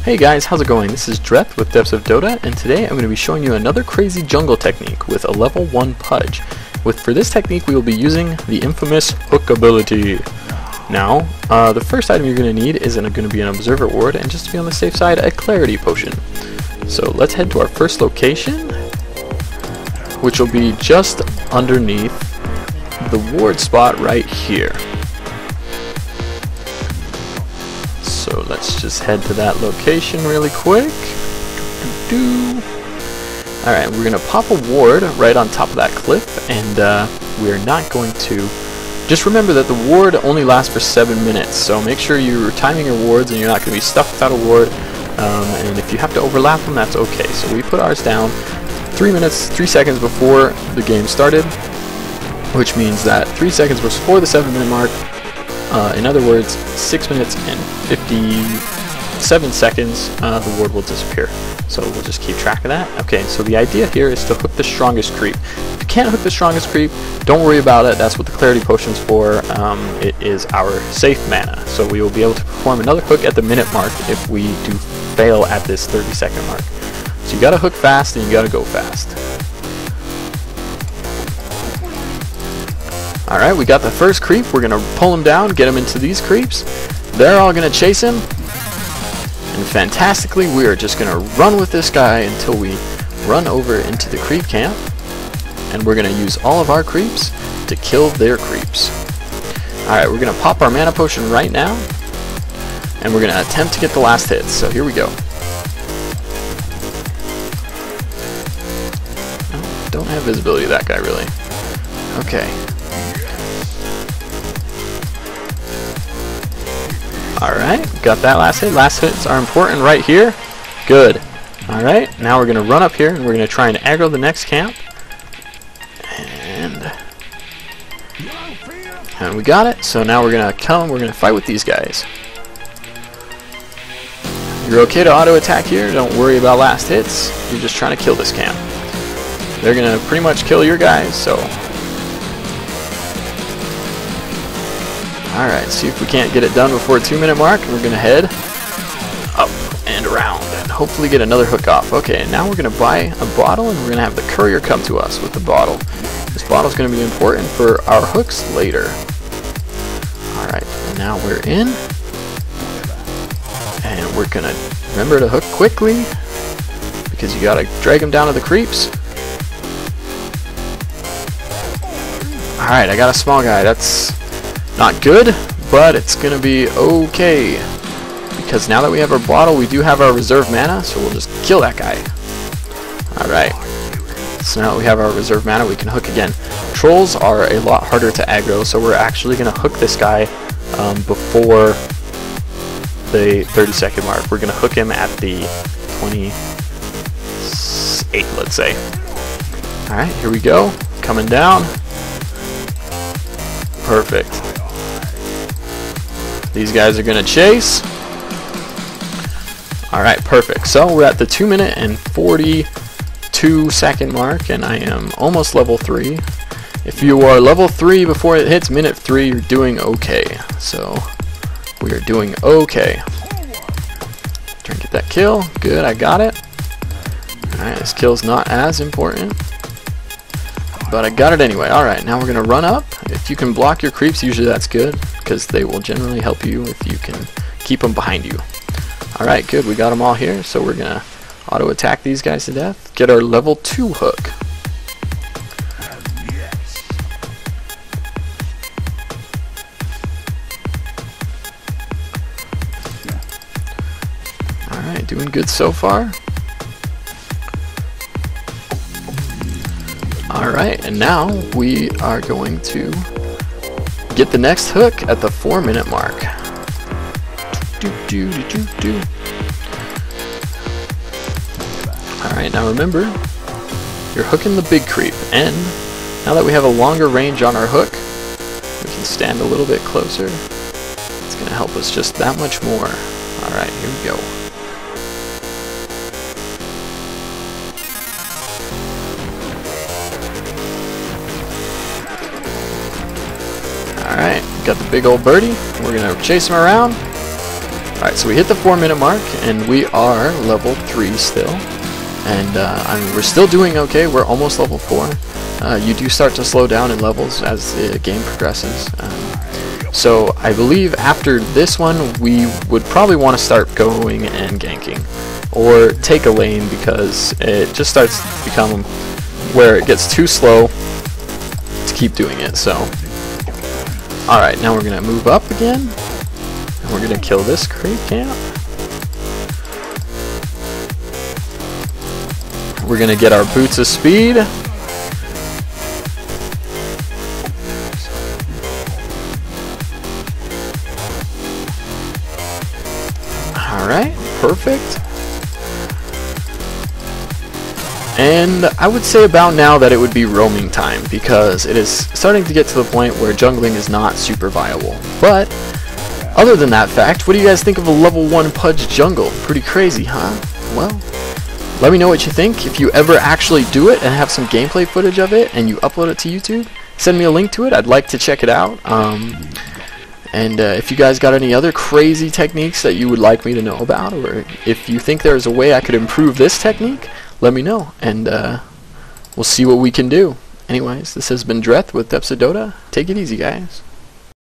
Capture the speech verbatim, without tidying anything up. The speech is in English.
Hey guys, how's it going? This is Dreth with Depths of Dota, and today I'm going to be showing you another crazy jungle technique with a level one Pudge. With, for this technique we will be using the infamous Hook ability. Now, uh, the first item you're going to need is going to be an Observer Ward, and just to be on the safe side, a Clarity Potion. So let's head to our first location, which will be just underneath the ward spot right here. So let's just head to that location really quick. Alright, we're going to pop a ward right on top of that cliff, and uh, we're not going to... Just remember that the ward only lasts for seven minutes, so make sure you're timing your wards and you're not going to be stuck without a ward, um, and if you have to overlap them, that's okay. So we put ours down three minutes, three seconds before the game started, which means that three seconds before the seven minute mark, uh, in other words, six minutes and fifty-seven seconds, uh, the ward will disappear. So we'll just keep track of that. Okay, so the idea here is to hook the strongest creep. If you can't hook the strongest creep, don't worry about it. That's what the Clarity Potion's for. Um, it is our safe mana. So we will be able to perform another hook at the minute mark if we do fail at this thirty second mark. So you gotta hook fast and you gotta go fast. Alright, we got the first creep. We're gonna pull him down, get him into these creeps. They're all gonna chase him. And fantastically, we are just going to run with this guy until we run over into the creep camp. And we're going to use all of our creeps to kill their creeps. Alright, we're going to pop our mana potion right now. And we're going to attempt to get the last hit. So here we go. Oh, don't have visibility of that guy, really. Okay. Alright, got that last hit. Last hits are important right here. Good. Alright, now we're going to run up here and we're going to try and aggro the next camp. And, and we got it. So now we're going to come, we're going to fight with these guys. You're okay to auto-attack here. Don't worry about last hits. You're just trying to kill this camp. They're going to pretty much kill your guys, so... Alright, see if we can't get it done before a two minute mark. We're going to head up and around and hopefully get another hook off. Okay, now we're going to buy a bottle and we're going to have the courier come to us with the bottle. This bottle is going to be important for our hooks later. Alright, now we're in. And we're going to remember to hook quickly because you got to drag them down to the creeps. Alright, I got a small guy. That's... not good, but it's going to be okay, because now that we have our bottle, we do have our reserve mana, so we'll just kill that guy. Alright, so now that we have our reserve mana, we can hook again. Trolls are a lot harder to aggro, so we're actually going to hook this guy um, before the thirty second mark. We're going to hook him at the twenty-eight, let's say. Alright, here we go, coming down. Perfect. These guys are going to chase. Alright, perfect. So we're at the two minute and forty-two second mark, and I am almost level three. If you are level three before it hits minute three, you're doing okay. So we are doing okay. Trying to get that kill. Good, I got it. Alright, this kill's not as important, but I got it anyway. Alright, now we're going to run up. If you can block your creeps, usually that's good, because they will generally help you if you can keep them behind you. Alright, good, we got them all here, so we're going to auto-attack these guys to death. Get our level two hook. Alright, doing good so far. Alright, and now we are going to get the next hook at the four minute mark. Do, do, do, do, do. Alright, now remember, you're hooking the big creep, and now that we have a longer range on our hook, we can stand a little bit closer. It's going to help us just that much more. Alright, here we go. Alright, got the big old birdie. We're going to chase him around. Alright, so we hit the four minute mark, and we are level three still. And uh, I mean, we're still doing okay. We're almost level four. Uh, you do start to slow down in levels as the game progresses. Um, so I believe after this one, we would probably want to start going and ganking. Or take a lane, because it just starts to become where it gets too slow to keep doing it. So, alright, now we're going to move up again. And we're going to kill this creep camp. We're going to get our boots of speed. Alright, perfect. And I would say about now that it would be roaming time, because it is starting to get to the point where jungling is not super viable. But other than that fact, what do you guys think of a level one Pudge jungle? Pretty crazy, huh? Well, let me know what you think. If you ever actually do it and have some gameplay footage of it and you upload it to YouTube, send me a link to it. I'd like to check it out. Um, and uh, if you guys got any other crazy techniques that you would like me to know about, or if you think there is a way I could improve this technique, let me know, and uh, we'll see what we can do. Anyways, this has been Dreth with Depths of Dota. Take it easy, guys.